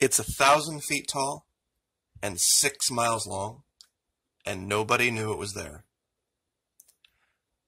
It's 1,000 feet tall and 6 miles long, and nobody knew it was there.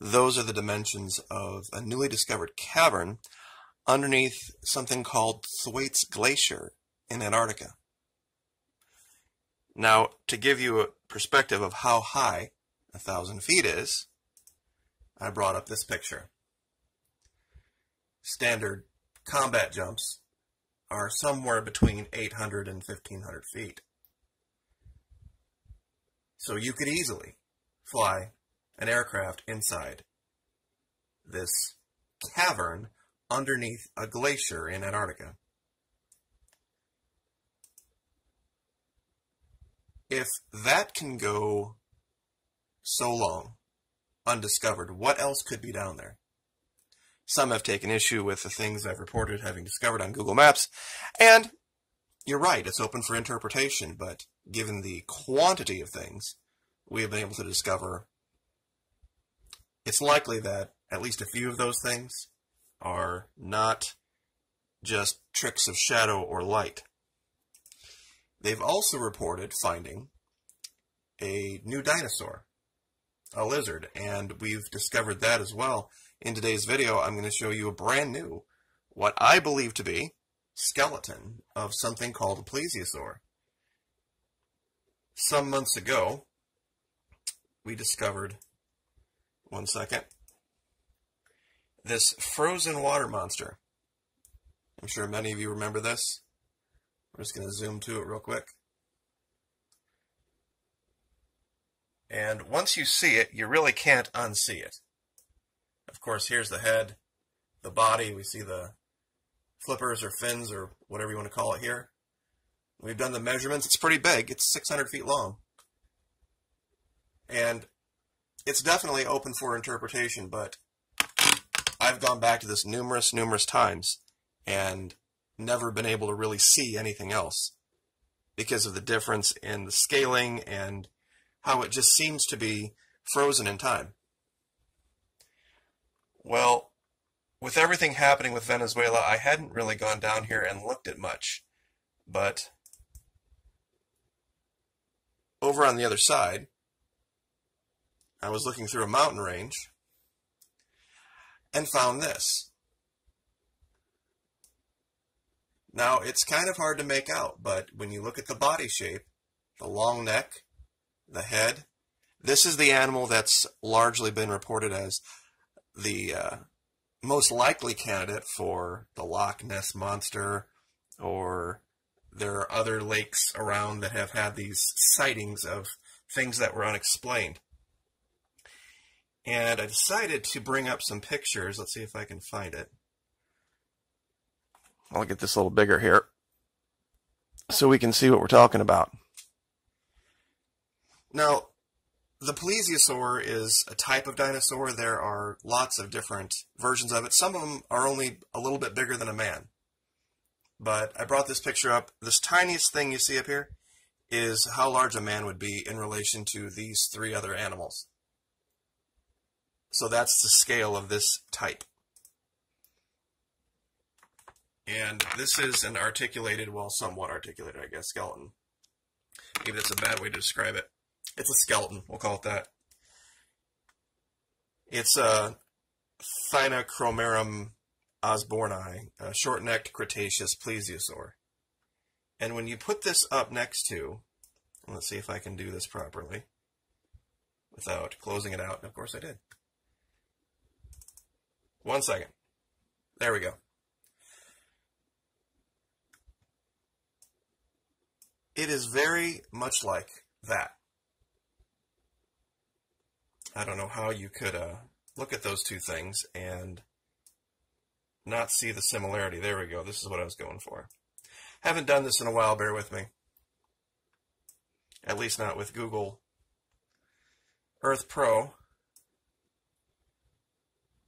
Those are the dimensions of a newly discovered cavern underneath something called Thwaites Glacier in Antarctica. Now, to give you a perspective of how high 1,000 feet is, I brought up this picture. Standard combat jumps are somewhere between 800 and 1,500 feet. So you could easily fly an aircraft inside this cavern underneath a glacier in Antarctica. If that can go so long undiscovered, what else could be down there? Some have taken issue with the things I've reported having discovered on Google Maps, and you're right, it's open for interpretation, but given the quantity of things we have been able to discover, it's likely that at least a few of those things are not just tricks of shadow or light. They've also reported finding a new dinosaur, a lizard, and we've discovered that as well. In today's video, I'm going to show you a brand new, what I believe to be, skeleton of something called a plesiosaur. Some months ago, we discovered, this frozen water monster. I'm sure many of you remember this. We're just going to zoom to it real quick. And once you see it, you really can't unsee it. Of course, here's the head, the body, we see the flippers or fins or whatever you want to call it here. We've done the measurements. It's pretty big. It's 600 feet long. And it's definitely open for interpretation, but I've gone back to this numerous times and never been able to really see anything else because of the difference in the scaling and how it just seems to be frozen in time. Well, with everything happening with Venezuela, I hadn't really gone down here and looked at much. But over on the other side, I was looking through a mountain range and found this. Now, it's kind of hard to make out, but when you look at the body shape, the long neck, the head, this is the animal that's largely been reported as the most likely candidate for the Loch Ness Monster, or there are other lakes around that have had these sightings of things that were unexplained. And I decided to bring up some pictures. Let's see if I can find it. I'll get this a little bigger here so we can see what we're talking about. Now, the plesiosaur is a type of dinosaur. There are lots of different versions of it. Some of them are only a little bit bigger than a man. But I brought this picture up. This tiniest thing you see up here is how large a man would be in relation to these three other animals. So that's the scale of this type. And this is an articulated, well, somewhat articulated, I guess, skeleton. Maybe that's a bad way to describe it. It's a skeleton, we'll call it that. It's a Thynachromerum osborni, a short-necked Cretaceous plesiosaur. And when you put this up next to, let's see if I can do this properly without closing it out. Of course I did. 1 second. There we go. It is very much like that. I don't know how you could look at those two things and not see the similarity. There we go. This is what I was going for. Haven't done this in a while. Bear with me. At least not with Google Earth Pro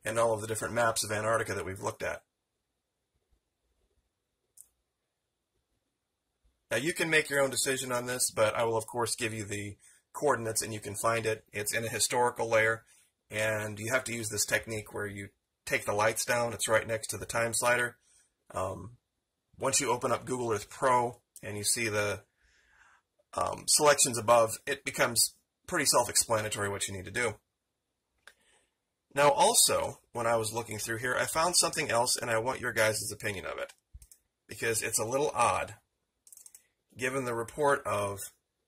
and all of the different maps of Antarctica that we've looked at. Now, you can make your own decision on this, but I will, of course, give you the coordinates and you can find it. It's in a historical layer, and you have to use this technique where you take the lights down. It's right next to the time slider. Once you open up Google Earth Pro, and you see the selections above, it becomes pretty self-explanatory what you need to do. Now also, when I was looking through here, I found something else, and I want your guys' opinion of it, because it's a little odd, given the report of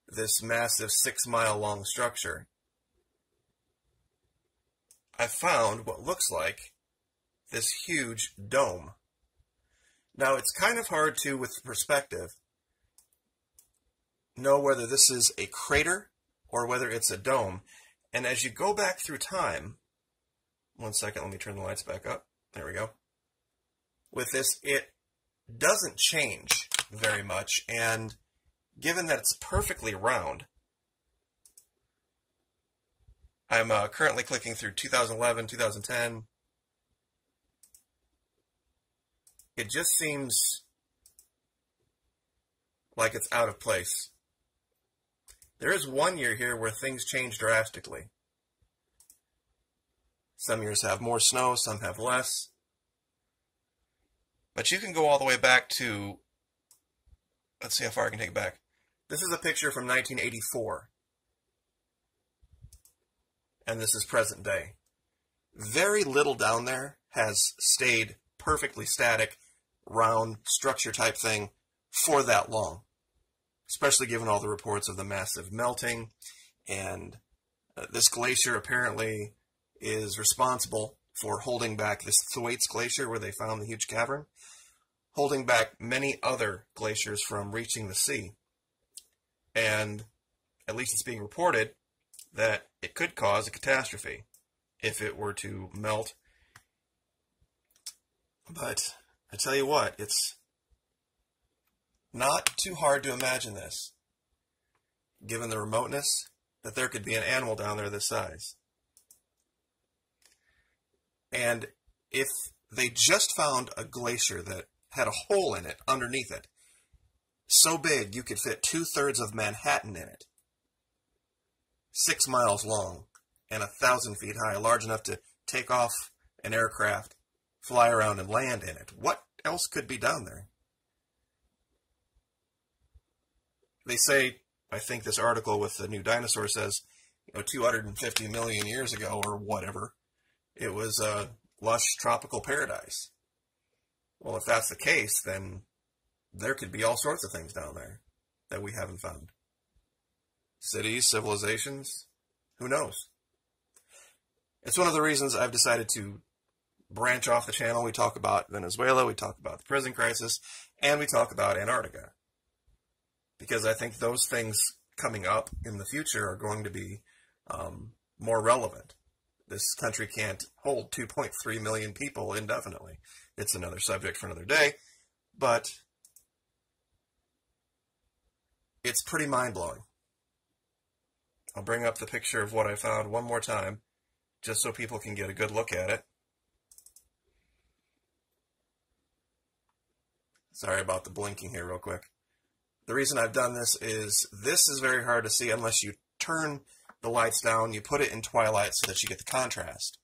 this massive 6-mile long structure. I found what looks like this huge dome. Now, it's kind of hard to, with perspective, know whether this is a crater or whether it's a dome. And as you go back through time, one second, let me turn the lights back up. There we go. With this, it doesn't change very much. And given that it's perfectly round, I'm currently clicking through 2011, 2010. It just seems like it's out of place. There is one year here where things change drastically. Some years have more snow, some have less. But you can go all the way back to, let's see how far I can take it back. This is a picture from 1984. And this is present day. Very little down there has stayed perfectly static, round structure type thing for that long, especially given all the reports of the massive melting. And this glacier apparently is responsible for holding back this Thwaites Glacier, where they found the huge cavern, holding back many other glaciers from reaching the sea. And at least it's being reported that it could cause a catastrophe if it were to melt. But I tell you what, it's not too hard to imagine this, given the remoteness, that there could be an animal down there this size. And if they just found a glacier that had a hole in it underneath it, so big you could fit 2/3 of Manhattan in it, 6 miles long and 1,000 feet high, large enough to take off an aircraft, fly around and land in it. What else could be down there? They say, I think this article with the new dinosaur says, you know, 250 million years ago or whatever, it was a lush tropical paradise. Well, if that's the case, then there could be all sorts of things down there that we haven't found. Cities, civilizations, who knows? It's one of the reasons I've decided to branch off the channel. We talk about Venezuela, we talk about the prison crisis, and we talk about Antarctica, because I think those things coming up in the future are going to be more relevant. This country can't hold 2.3 million people indefinitely. It's another subject for another day, but it's pretty mind-blowing. I'll bring up the picture of what I found one more time, just so people can get a good look at it. Sorry about the blinking here real quick. The reason I've done this is very hard to see unless you turn the lights down, you put it in twilight so that you get the contrast.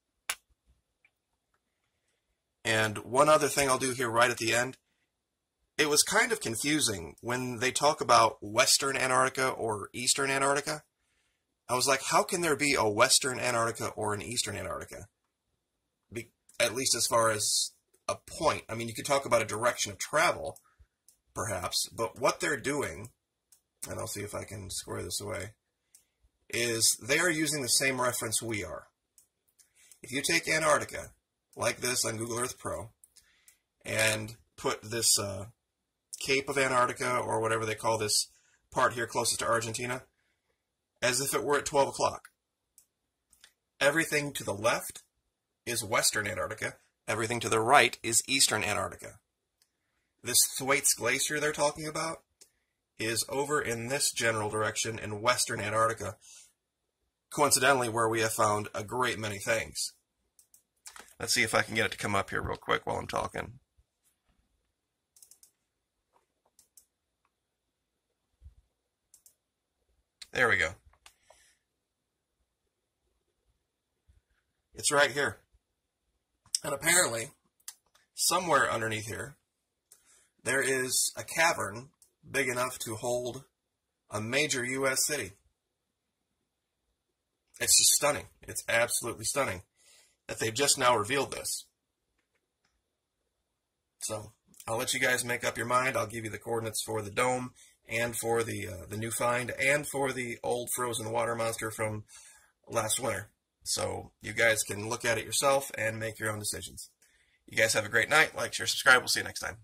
And one other thing I'll do here right at the end, it was kind of confusing when they talk about Western Antarctica or Eastern Antarctica. I was like, how can there be a Western Antarctica or an Eastern Antarctica? At least as far as a point. I mean, you could talk about a direction of travel, perhaps, but what they're doing, and I'll see if I can square this away, is they are using the same reference we are. If you take Antarctica, like this on Google Earth Pro, and put this Cape of Antarctica, or whatever they call this part here closest to Argentina, as if it were at 12 o'clock. Everything to the left is Western Antarctica. Everything to the right is Eastern Antarctica. This Thwaites Glacier they're talking about is over in this general direction in Western Antarctica, coincidentally where we have found a great many things. Let's see if I can get it to come up here real quick while I'm talking. There we go. It's right here. And apparently, somewhere underneath here, there is a cavern big enough to hold a major U.S. city. It's just stunning. It's absolutely stunning that they've just now revealed this. So, I'll let you guys make up your mind. I'll give you the coordinates for the dome and for the new find and for the old frozen water monster from last winter. So, you guys can look at it yourself and make your own decisions. You guys have a great night. Like, share, subscribe. We'll see you next time.